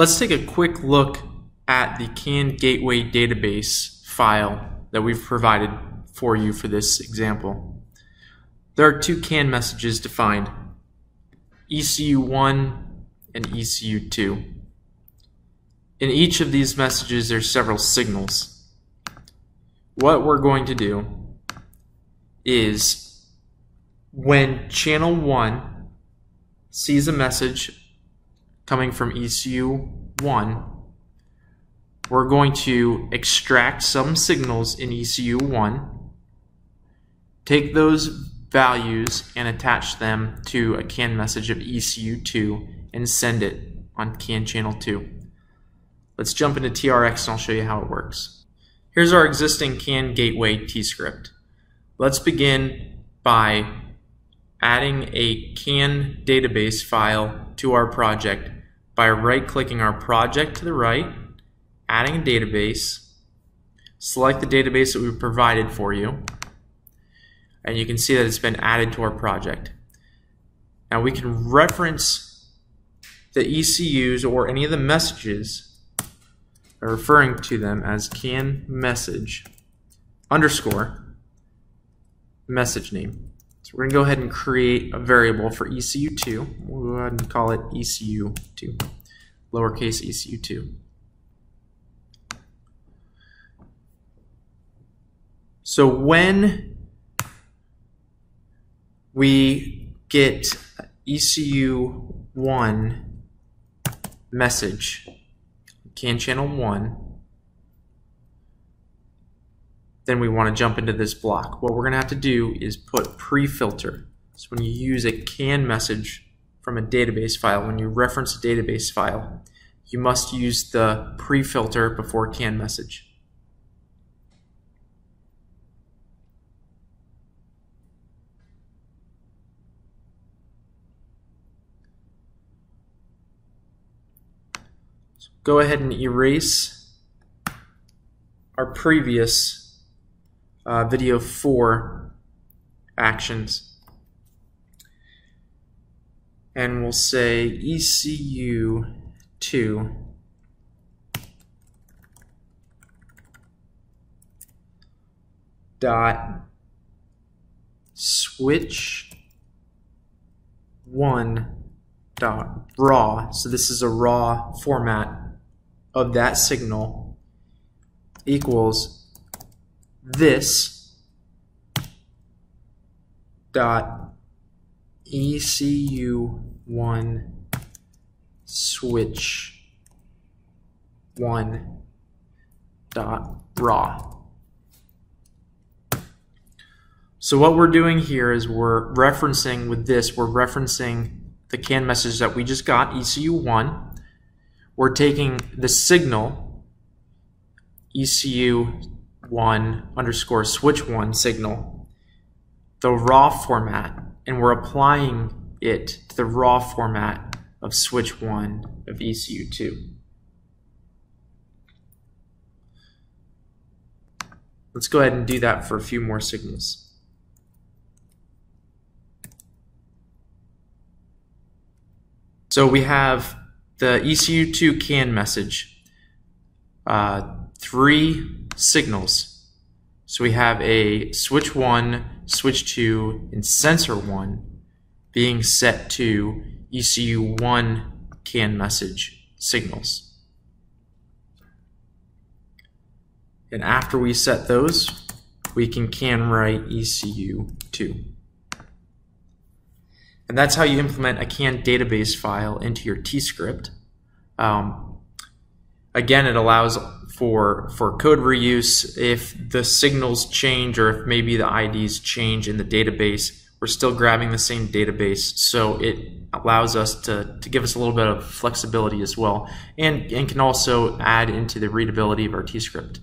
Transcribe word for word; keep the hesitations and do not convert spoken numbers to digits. Let's take a quick look at the CAN gateway database file that we've provided for you for this example. There are two CAN messages defined, E C U one and E C U two. In each of these messages there's several signals. What we're going to do is when channel one sees a message coming from E C U one, we're going to extract some signals in E C U one, take those values and attach them to a CAN message of E C U two and send it on CAN channel two. Let's jump into T R X and I'll show you how it works. Here's our existing CAN gateway T-Script. Let's begin by adding a CAN database file to our project by right-clicking our project to the right, adding a database, select the database that we've provided for you, and you can see that it's been added to our project. Now we can reference the E C Us or any of the messages, referring to them as CAN message underscore message name. So we're going to go ahead and create a variable for E C U two. We'll go ahead and call it E C U two, lowercase E C U two. So when we get E C U one message, CAN channel one, then we want to jump into this block. What we're going to have to do is put pre-filter. So when you use a CAN message from a database file, when you reference a database file, you must use the pre-filter before CAN message. Go ahead and erase our previous uh, video four actions, and we'll say E C U two dot switch one dot raw. So this is a raw format of that signal equals this dot E C U one switch one dot raw. So what we're doing here is we're referencing with this, we're referencing the CAN message that we just got, E C U one. We're taking the signal, E C U one underscore switch one signal, the raw format, and we're applying it to the raw format of switch one of E C U two. Let's go ahead and do that for a few more signals. So we have the E C U two CAN message, uh, three signals. So we have a switch one, switch two, and sensor one being set to E C U one CAN message signals. And after we set those, we can CAN write E C U two. And that's how you implement a CAN database file into your T-Script. Um, again, it allows for, for code reuse. If the signals change or if maybe the I Ds change in the database, we're still grabbing the same database. So it allows us to, to give us a little bit of flexibility as well, and, and can also add into the readability of our T-Script.